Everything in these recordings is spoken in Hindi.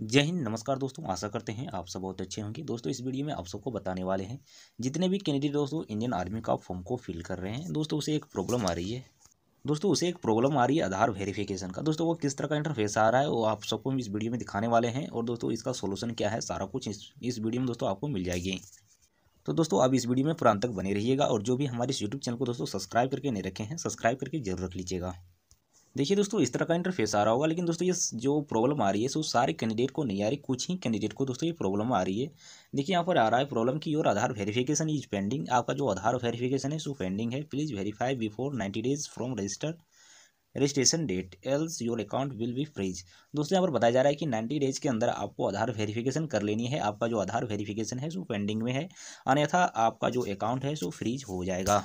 जय हिंद। नमस्कार दोस्तों, आशा करते हैं आप सब बहुत अच्छे होंगे। दोस्तों इस वीडियो में आप सबको बताने वाले हैं जितने भी कैंडिडेट दोस्तों इंडियन आर्मी का फॉर्म को फिल कर रहे हैं, दोस्तों उसे एक प्रॉब्लम आ रही है। दोस्तों उसे एक प्रॉब्लम आ रही है आधार वेरिफिकेशन का। दोस्तों वो किस तरह का इंटरफेस आ रहा है वो आप सबको इस वीडियो में दिखाने वाले हैं और दोस्तों इसका सोल्यूशन क्या है सारा कुछ इस वीडियो में दोस्तों आपको मिल जाएगी। तो दोस्तों आप इस वीडियो में पूरा अंत तक बने रहिएगा और जो भी हमारे इस यूट्यूब चैनल को दोस्तों सब्सक्राइब करके नहीं रखे हैं सब्सक्राइब करके जरूर रख लीजिएगा। देखिए दोस्तों इस तरह का इंटरफेस आ रहा होगा, लेकिन दोस्तों ये जो प्रॉब्लम आ रही है सो सारे कैंडिडेट को नहीं आ रही, कुछ ही कैंडिडेट को दोस्तों ये प्रॉब्लम आ रही है। देखिए यहाँ पर आ रहा है प्रॉब्लम की your Aadhaar verification is pending, आपका जो आधार वेरिफिकेशन है सो पेंडिंग है, please verify before 90 days from registration date else your account will be freeze. दोस्तों यहाँ पर बताया जा रहा है कि 90 डेज के अंदर आपको आधार वेरिफिकेशन कर लेनी है, आपका जो आधार वेरिफिकेशन है सो पेंडिंग में है, अन्यथा आपका जो अकाउंट है सो फ्रीज हो जाएगा।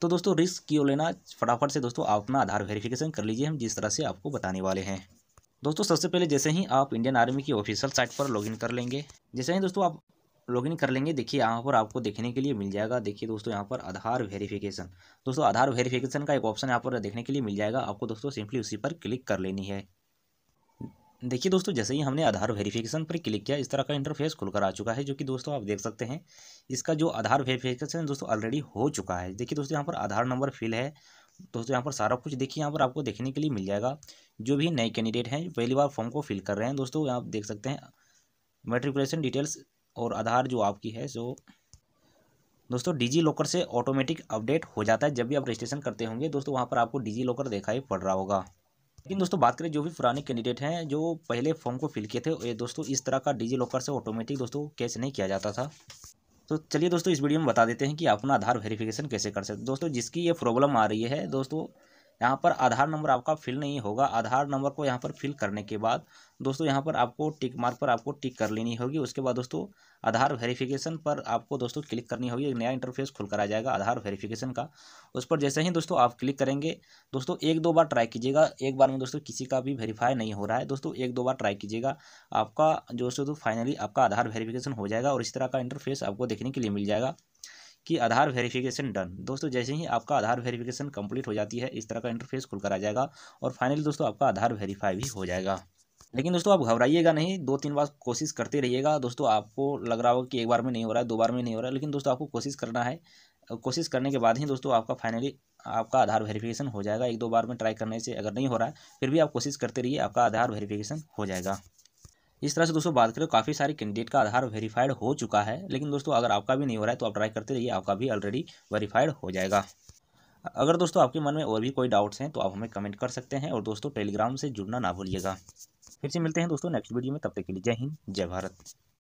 तो दोस्तों रिस्क क्यों लेना, फटाफट से दोस्तों आप अपना आधार वेरिफिकेशन कर लीजिए, हम जिस तरह से आपको बताने वाले हैं। दोस्तों सबसे पहले जैसे ही आप इंडियन आर्मी की ऑफिशियल साइट पर लॉगिन कर लेंगे, जैसे ही दोस्तों आप लॉगिन कर लेंगे, देखिए यहाँ पर आपको देखने के लिए मिल जाएगा। देखिए दोस्तों यहाँ पर आधार वेरिफिकेशन, दोस्तों आधार वेरिफिकेशन का एक ऑप्शन यहाँ पर देखने के लिए मिल जाएगा, आपको दोस्तों सिंपली उसी पर क्लिक कर लेनी है। देखिए दोस्तों जैसे ही हमने आधार वेरिफिकेशन पर क्लिक किया इस तरह का इंटरफेस खुलकर आ चुका है, जो कि दोस्तों आप देख सकते हैं इसका जो आधार वेरिफिकेशन दोस्तों ऑलरेडी हो चुका है। देखिए दोस्तों यहाँ पर आधार नंबर फिल है, दोस्तों यहाँ पर सारा कुछ देखिए यहाँ पर आपको देखने के लिए मिल जाएगा। जो भी नए कैंडिडेट हैं पहली बार फॉर्म को फिल कर रहे हैं दोस्तों आप देख सकते हैं मेट्रिकुलेशन डिटेल्स और आधार जो आपकी है सो दोस्तों डिजी लॉकर से ऑटोमेटिक अपडेट हो जाता है। जब भी आप रजिस्ट्रेशन करते होंगे दोस्तों वहाँ पर आपको डिजी लॉकर दिखाई पड़ रहा होगा। लेकिन दोस्तों बात करें जो भी पुराने कैंडिडेट हैं जो पहले फॉर्म को फिल किए थे ये दोस्तों इस तरह का डिजी लॉकर से ऑटोमेटिक दोस्तों कैच नहीं किया जाता था। तो चलिए दोस्तों इस वीडियो में बता देते हैं कि अपना आधार वेरिफिकेशन कैसे कर सकते हैं। दोस्तों जिसकी ये प्रॉब्लम आ रही है दोस्तों यहाँ पर आधार नंबर आपका फिल नहीं होगा, आधार नंबर को यहाँ पर फिल करने के बाद दोस्तों यहाँ पर आपको टिक मार्क पर आपको टिक कर लेनी होगी। उसके बाद दोस्तों आधार वेरिफिकेशन पर आपको दोस्तों क्लिक करनी होगी, एक नया इंटरफेस खुलकर आ जाएगा आधार वेरिफिकेशन का। उस पर जैसे ही दोस्तों आप क्लिक करेंगे दोस्तों एक दो बार ट्राई कीजिएगा, एक बार में दोस्तों किसी का भी वेरीफाई नहीं हो रहा है, दोस्तों एक दो बार ट्राई कीजिएगा, आपका दोस्तों फाइनली आपका आधार वेरिफिकेशन हो जाएगा और इस तरह का इंटरफेस आपको देखने के लिए मिल जाएगा कि आधार वेरिफिकेशन डन। दोस्तों जैसे ही आपका आधार वेरिफिकेशन कंप्लीट हो जाती है इस तरह का इंटरफेस खुलकर आ जाएगा और फाइनली दोस्तों आपका आधार वेरीफाई भी हो जाएगा। लेकिन दोस्तों आप घबराइएगा नहीं, 2-3 बार कोशिश करते रहिएगा। दोस्तों आपको लग रहा होगा कि एक बार में नहीं हो रहा है, 2 बार में नहीं हो रहा है, लेकिन दोस्तों आपको कोशिश करना है, कोशिश करने के बाद ही दोस्तों आपका फाइनली आपका आधार वेरिफिकेशन हो जाएगा। 1-2 बार में ट्राई करने से अगर नहीं हो रहा है फिर भी आप कोशिश करते रहिए, आपका आधार वेरिफिकेशन हो जाएगा। इस तरह से दोस्तों बात करें काफ़ी सारे कैंडिडेट का आधार वेरीफाइड हो चुका है, लेकिन दोस्तों अगर आपका भी नहीं हो रहा है तो आप ट्राई करते रहिए, आपका भी ऑलरेडी वेरीफाइड हो जाएगा। अगर दोस्तों आपके मन में और भी कोई डाउट्स हैं तो आप हमें कमेंट कर सकते हैं और दोस्तों टेलीग्राम से जुड़ना ना भूलिएगा। फिर से मिलते हैं दोस्तों नेक्स्ट वीडियो में, तब तक के लिए जय हिंद जय भारत।